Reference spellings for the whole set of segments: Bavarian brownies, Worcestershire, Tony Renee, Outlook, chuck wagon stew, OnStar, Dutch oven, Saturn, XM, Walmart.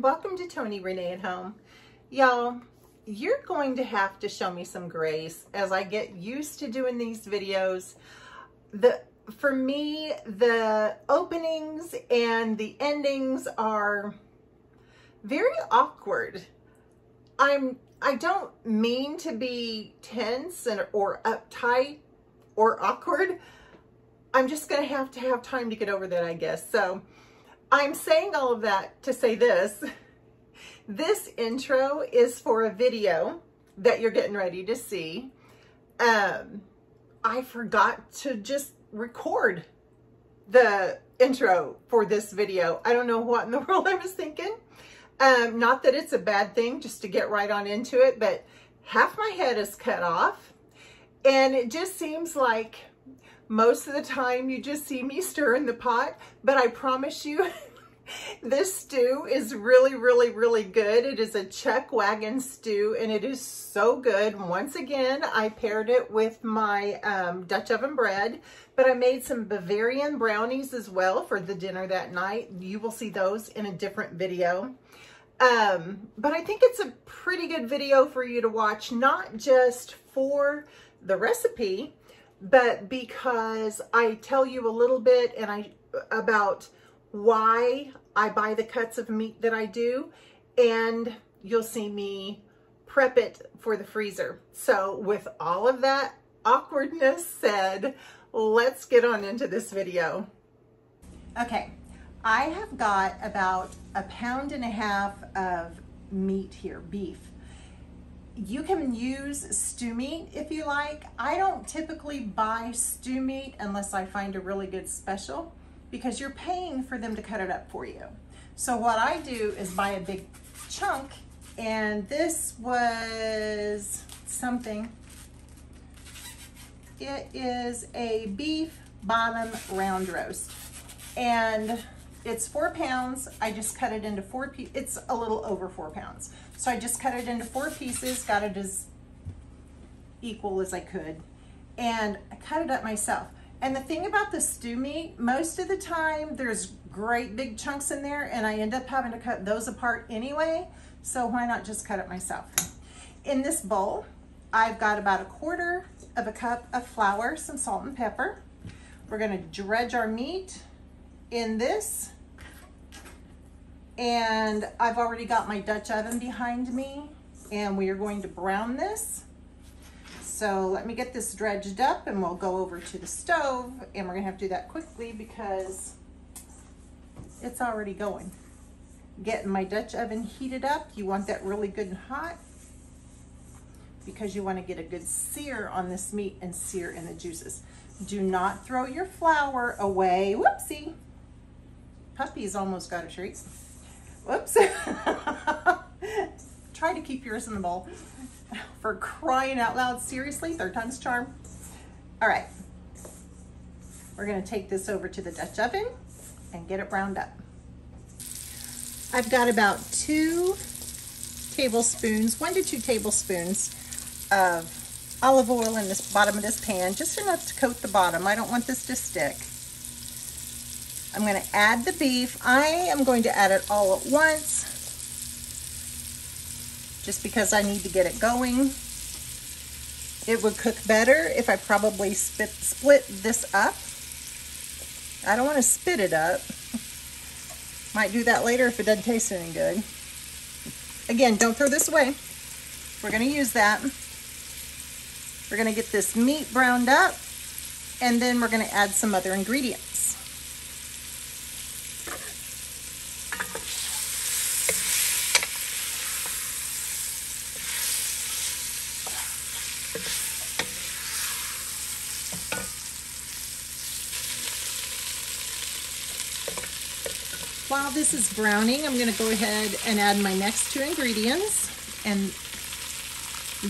Welcome to Tony Renee at Home. Y'all, you're going to have to show me some grace as I get used to doing these videos. For me, the openings and the endings are very awkward. I don't mean to be tense or uptight or awkward. I'm just going to have time to get over that, I guess. So I'm saying all of that to say this. This intro is for a video that you're getting ready to see. I forgot to just record the intro for this video. I don't know what in the world I was thinking. Not that it's a bad thing, just to get right on into it, but half my head is cut off. And it just seems like most of the time you just see me stirring the pot, but I promise you this stew is really, really, really good. It is a chuck wagon stew and it is so good. Once again, I paired it with my Dutch oven bread, but I made some Bavarian brownies as well for the dinner that night. You will see those in a different video. But I think it's a pretty good video for you to watch, not just for the recipe, but because I tell you a little bit about why I buy the cuts of meat that I do, and you'll see me prep it for the freezer. So with all of that awkwardness said, let's get on into this video. Okay, I have got about 1.5 pounds of meat here, beef. You can use stew meat if you like. I don't typically buy stew meat unless I find a really good special, because you're paying for them to cut it up for you. So what I do is buy a big chunk, and this was something. It is a beef bottom round roast, and it's 4 pounds. I just cut it into 4 pieces. It's a little over 4 pounds. So I just cut it into 4 pieces, got it as equal as I could, and I cut it up myself. And the thing about the stew meat, most of the time there's great big chunks in there and I end up having to cut those apart anyway. So why not just cut it myself? In this bowl, I've got about 1/4 cup of flour, some salt and pepper. We're gonna dredge our meat in this. And I've already got my Dutch oven behind me and we are going to brown this. So let me get this dredged up and we'll go over to the stove, and we're gonna have to do that quickly because it's already going. Getting my Dutch oven heated up. You want that really good and hot because you want to get a good sear on this meat and sear in the juices. Do not throw your flour away. Whoopsie. Puppy's almost got a treat. Whoops. Try to keep yours in the bowl. For crying out loud, seriously, 3rd time's charm. All right, we're gonna take this over to the Dutch oven and get it browned up. I've got about 1 to 2 tablespoons of olive oil in this bottom of this pan, just enough to coat the bottom. I don't want this to stick. I'm gonna add the beef. I am going to add it all at once, just because I need to get it going. It would cook better if I probably split this up. I don't want to spit it up. Might do that later if it doesn't taste any good. Again, don't throw this away. We're gonna use that. We're gonna get this meat browned up, and then we're gonna add some other ingredients. While this is browning, I'm going to go ahead and add my next 2 ingredients, and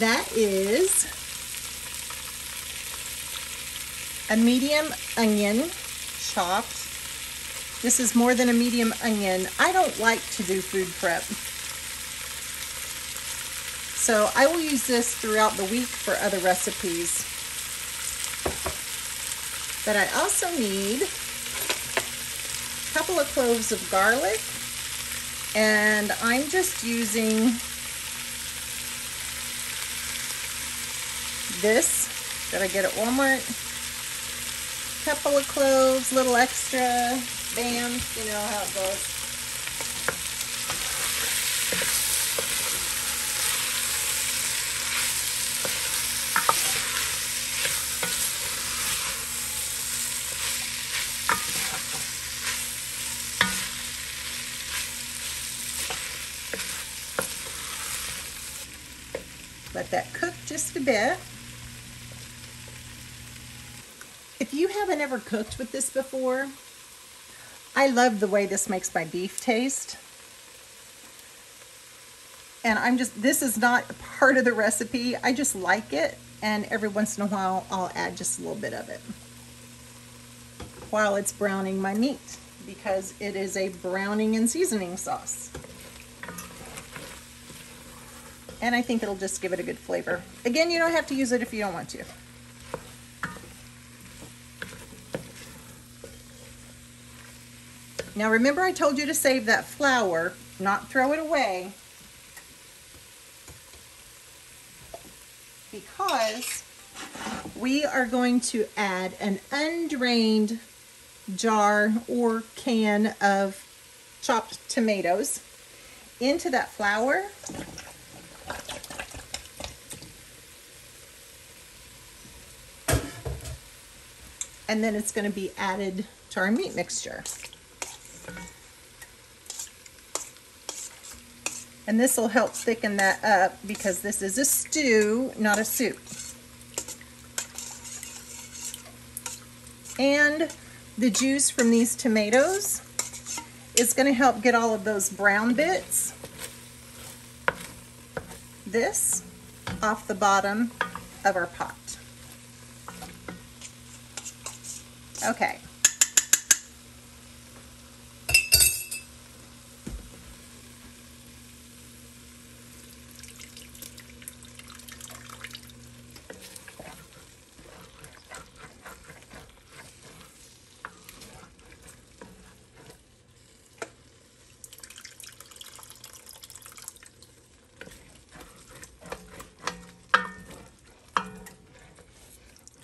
that is a medium onion chopped, This is more than a medium onion. I don't like to do food prep. So I will use this throughout the week for other recipes. But I also need a couple of cloves of garlic, and I'm just using this that I get at Walmart. Couple of cloves, little extra, bam, you know how it goes. Let that cook just a bit. If you haven't ever cooked with this before, I love the way this makes my beef taste. And this is not part of the recipe. I just like it, and every once in a while I'll add just a little bit of it while it's browning my meat, because it is a browning and seasoning sauce. And I think it'll just give it a good flavor. Again, you don't have to use it if you don't want to. Now remember, I told you to save that flour, not throw it away, because we are going to add an undrained jar or can of chopped tomatoes into that flour. And then it's going to be added to our meat mixture. And this will help thicken that up, because this is a stew, not a soup. And the juice from these tomatoes is going to help get all of those brown bits, this, off the bottom of our pot. Okay.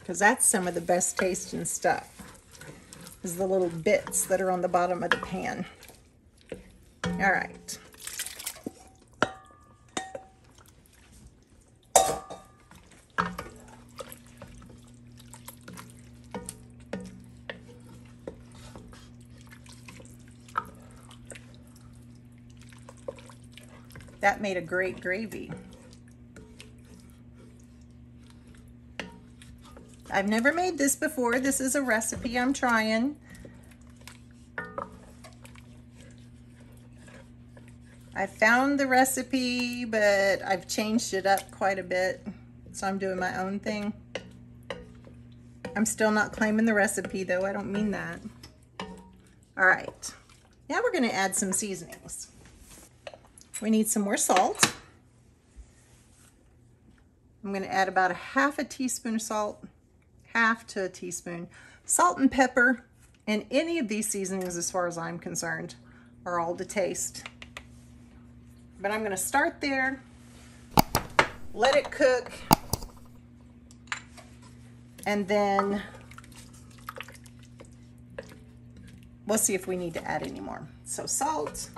Because that's some of the best tasting stuff, is the little bits that are on the bottom of the pan. All right. That made a great gravy. I've never made this before. This is a recipe I'm trying. I found the recipe, but I've changed it up quite a bit, so I'm doing my own thing. I'm still not claiming the recipe, though. I don't mean that. All right. Now we're going to add some seasonings. We need some more salt. I'm going to add about a half a teaspoon of salt. Half to a teaspoon. Salt and pepper and any of these seasonings, as far as I'm concerned, are all to taste. But I'm going to start there, let it cook, and then we'll see if we need to add any more. So salt,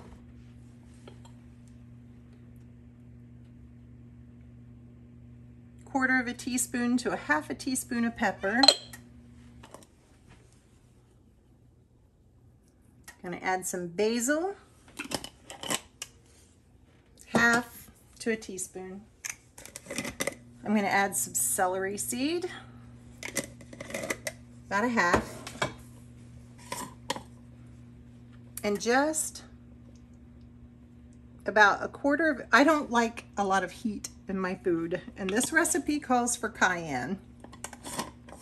quarter of a teaspoon to a half a teaspoon of pepper. Gonna add some basil, half to a teaspoon. I'm gonna add some celery seed, about a half. And just about a quarter of, I don't like a lot of heat in my food, and this recipe calls for cayenne,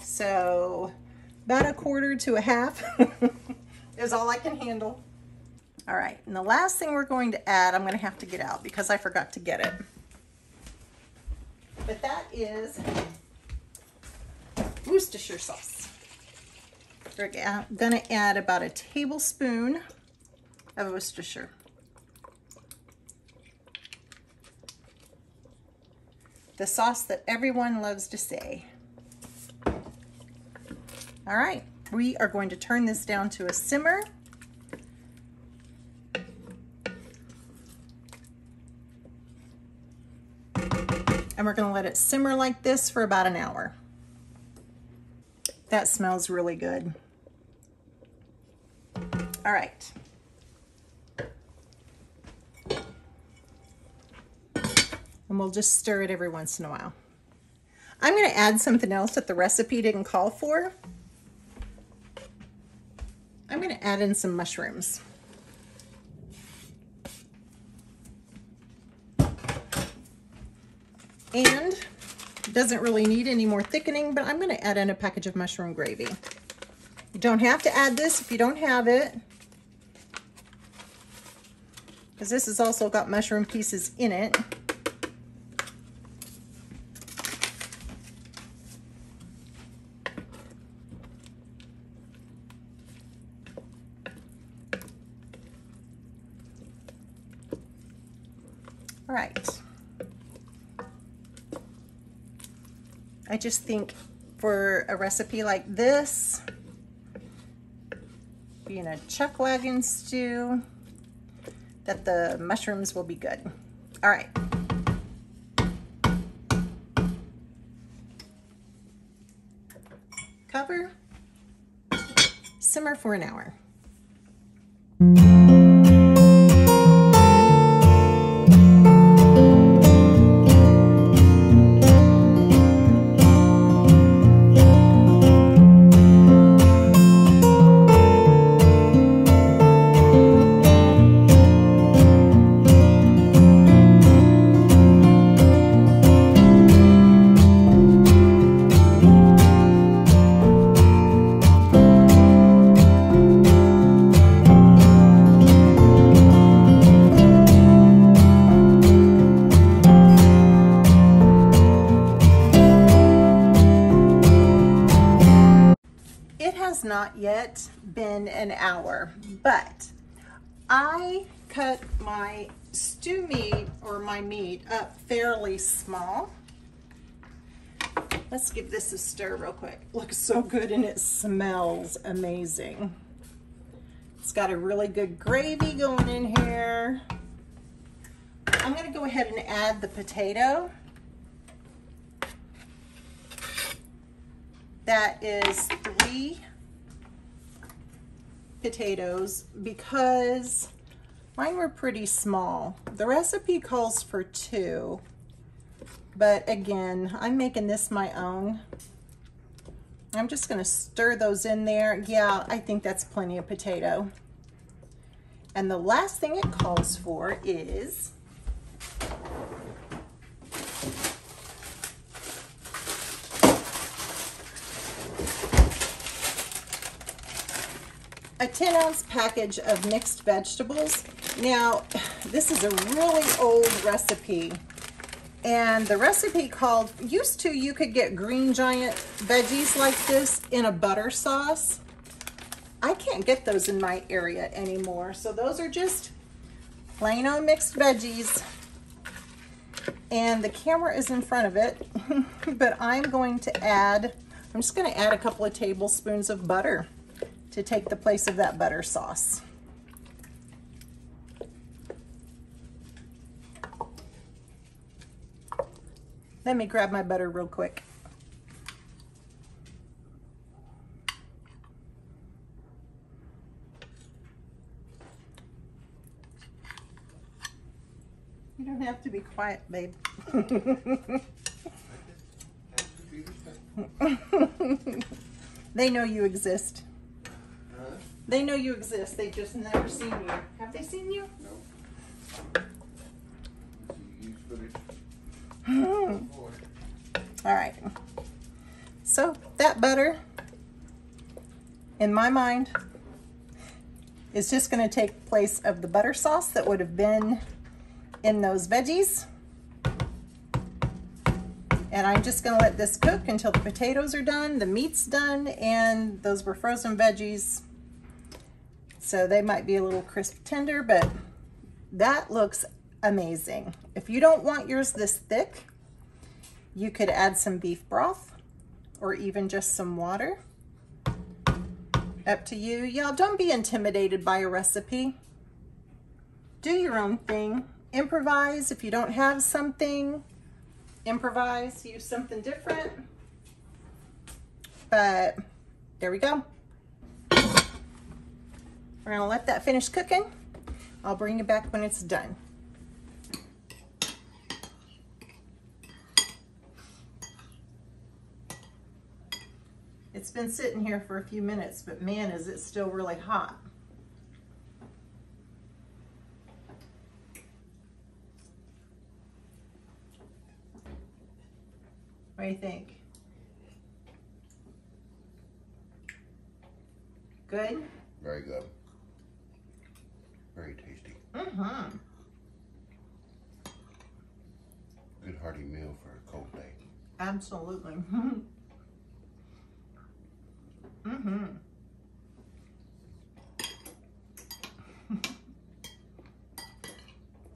so about a quarter to a half is all I can handle. All right, and the last thing we're going to add, I'm gonna have to get out because I forgot to get it. But that is Worcestershire sauce. We're gonna add about a tablespoon of Worcestershire. The sauce that everyone loves to say. All right, we are going to turn this down to a simmer. And we're gonna let it simmer like this for about an hour. That smells really good. All right. And we'll just stir it every once in a while. I'm gonna add something else that the recipe didn't call for. I'm gonna add in some mushrooms. And it doesn't really need any more thickening, but I'm gonna add in a package of mushroom gravy. You don't have to add this if you don't have it, because this has also got mushroom pieces in it. All right. I just think for a recipe like this, being a chuck wagon stew, that the mushrooms will be good. All right. Cover, simmer for an hour. Not yet been an hour, but I cut my stew meat or my meat up fairly small. Let's give this a stir real quick. Looks so good and it smells amazing. It's got a really good gravy going in here. I'm gonna go ahead and add the potato. That is 3 potatoes because mine were pretty small. The recipe calls for 2, but again, I'm making this my own. I'm just gonna stir those in there. Yeah, I think that's plenty of potato. And the last thing it calls for is a 10-ounce package of mixed vegetables. Now, this is a really old recipe, and the recipe called, used to you could get Green Giant veggies like this in a butter sauce. I can't get those in my area anymore, so those are just plain old mixed veggies. And the camera is in front of it, but I'm just gonna add a couple of tablespoons of butter to take the place of that butter sauce. Let me grab my butter real quick. You don't have to be quiet, babe. They know you exist. They know you exist, they just never seen you. Have they seen you? No. All right. So that butter, in my mind, is just going to take place of the butter sauce that would have been in those veggies. And I'm just going to let this cook until the potatoes are done, the meat's done, and those were frozen veggies. So they might be a little crisp tender, but that looks amazing. If you don't want yours this thick, you could add some beef broth or even just some water. Up to you. Y'all, don't be intimidated by a recipe. Do your own thing. Improvise. If you don't have something, improvise, use something different. But there we go. We're gonna let that finish cooking. I'll bring it back when it's done. It's been sitting here for a few minutes, but man, is it still really hot. What do you think? Good? Very good. Very tasty. Mm-hmm. Good hearty meal for a cold day. Absolutely. Mm-hmm.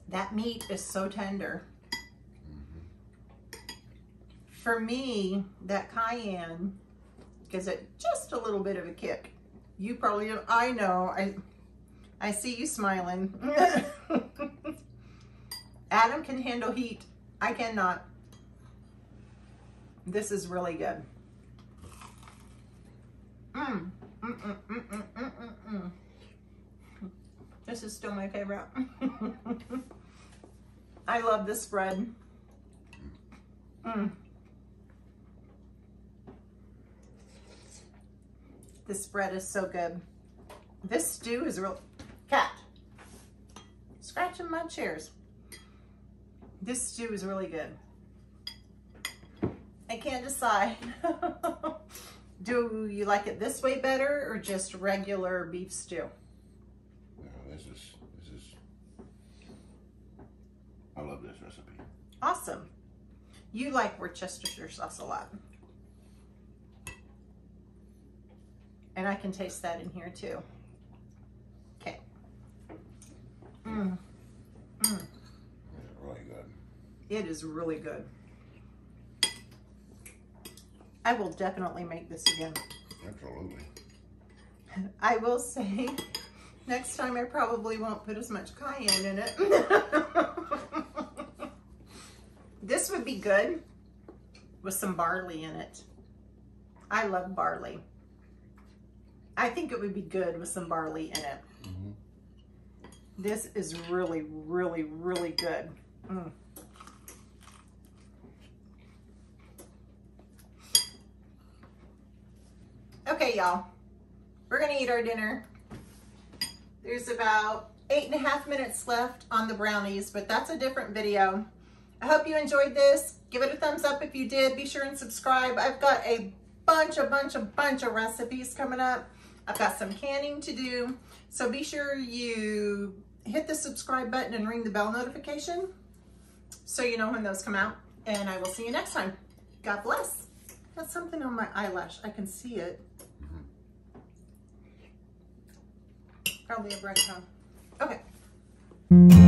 That meat is so tender. Mm-hmm. For me, that cayenne gives it just a little bit of a kick. You probably don't, I know. I see you smiling. Adam can handle heat. I cannot. This is really good. This is still my favorite. I love this spread. This spread is so good. This stew is real. Cat, scratching my chairs. This stew is really good. I can't decide. Do you like it this way better or just regular beef stew? No, this is, I love this recipe. Awesome. You like Worcestershire sauce a lot. And I can taste that in here too. Okay. It's really good. It is really good. I will definitely make this again. Absolutely. I will say, next time I probably won't put as much cayenne in it. This would be good with some barley in it. I love barley. I think it would be good with some barley in it. Mm-hmm. This is really, really, really good. Okay, y'all, we're gonna eat our dinner. There's about 8.5 minutes left on the brownies, but that's a different video. I hope you enjoyed this. Give it a thumbs up if you did. Be sure and subscribe. I've got a bunch of recipes coming up. I've got some canning to do. So be sure you hit the subscribe button and ring the bell notification so you know when those come out. And I will see you next time. God bless. Got something on my eyelash. I can see it. Probably a breadcrumb. Okay.